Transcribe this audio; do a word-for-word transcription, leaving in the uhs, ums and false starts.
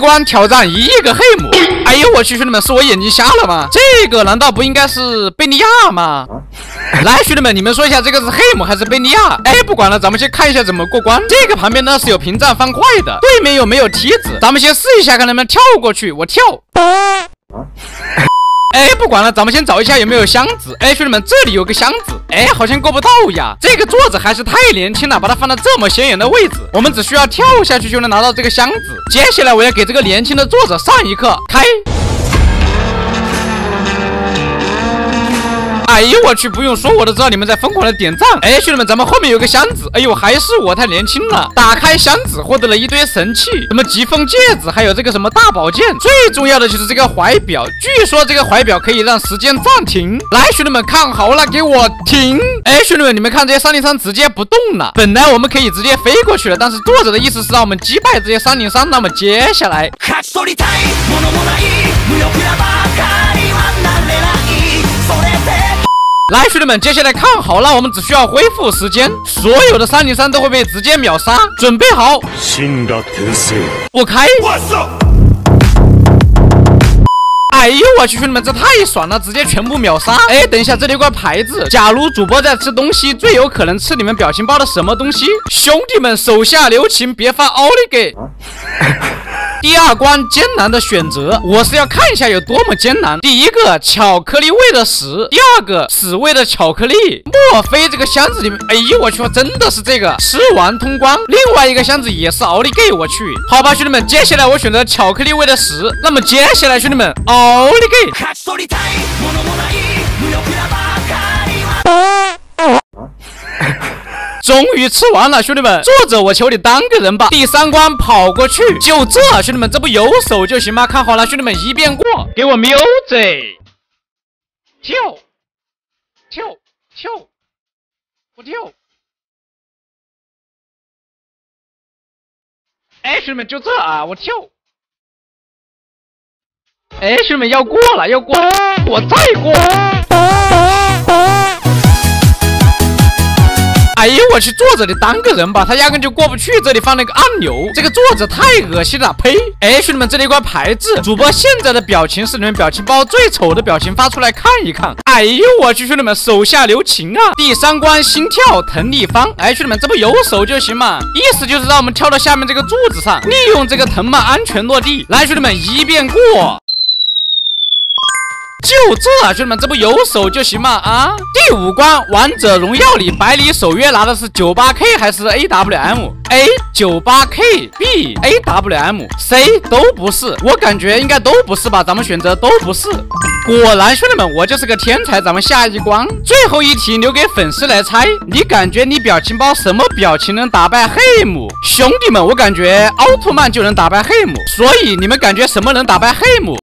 关挑战一亿个黑姆。哎呦我去，兄弟们，是我眼睛瞎了吗？这个难道不应该是贝利亚吗？来，兄弟们，你们说一下这个是黑姆还是贝利亚？哎，不管了，咱们先看一下怎么过关。这个旁边呢是有屏障方块的，对面有没有梯子？咱们先试一下，看能不能跳过去。我跳。哎，不管了，咱们先找一下有没有箱子。哎，兄弟们，这里有个箱子。哎，好像够不到呀。这个桌子还是太年轻了，把它放到这么显眼的位置，我们只需要跳下去就能拿到这个箱子。接下来我要给这个年轻的作者上一课。开！哎呦我去，不用说我都知道你们在疯狂的点赞。哎，兄弟们，咱们后面有个箱子。哎呦，还是我太年轻了。打开箱子，获得了一堆神器，什么疾风戒指，还有这个什么大宝剑。最重要的就是这个怀表，据说这个怀表可以让时间暂停。来，兄弟们看好了，给我停！哎，兄弟们，你们看这些三零三直接不动了。本来我们可以直接飞过去了，但是作者的意思是让我们击败这些三零三。那么接下来。来，兄弟们，接下来看好了，我们只需要恢复时间，所有的三零三都会被直接秒杀。准备好，我开！我操！哎呦我去，兄弟们，这太爽了，直接全部秒杀！哎，等一下，这里有块牌子，假如主播在吃东西，最有可能吃你们表情包的什么东西？兄弟们，手下留情，别发奥利给！第二关艰难的选择，我是要看一下有多么艰难。第一个巧克力味的屎，第二个屎味的巧克力。莫非这个箱子里面，哎呦我去，真的是这个吃完通关。另外一个箱子也是奥利给，我去。好吧，兄弟们，接下来我选择巧克力味的屎。那么接下来，兄弟们，奥利给。终于吃完了，兄弟们，作者我求你当个人吧。第三关跑过去，就这，兄弟们，这不有手就行吗？看好了，兄弟们，一遍过，给我 music， 跳，跳，跳，不跳。哎，兄弟们，就这啊，我跳。哎，兄弟们要过了，要过，我再过。哎呦我去，作者你当个人吧，他压根就过不去。这里放了个按钮，这个作者太恶心了，呸！哎，兄弟们，这里有块牌子，主播现在的表情是你们表情包最丑的表情，发出来看一看。哎呦我去，兄弟们，手下留情啊！第三关心跳腾立方，哎，兄弟们，这不有手就行嘛？意思就是让我们跳到下面这个柱子上，利用这个藤蔓安全落地。来，兄弟们，一遍过。就这，兄弟们，这不有手就行嘛啊！第五关王者荣耀里，百里守约拿的是 九八K 还是 A W M？A 九八K，B A W M，C 都不是，我感觉应该都不是吧？咱们选择都不是。果然，兄弟们，我就是个天才。咱们下一关，最后一题留给粉丝来猜。你感觉你表情包什么表情能打败黑姆？兄弟们，我感觉奥特曼就能打败黑姆，所以你们感觉什么能打败黑姆？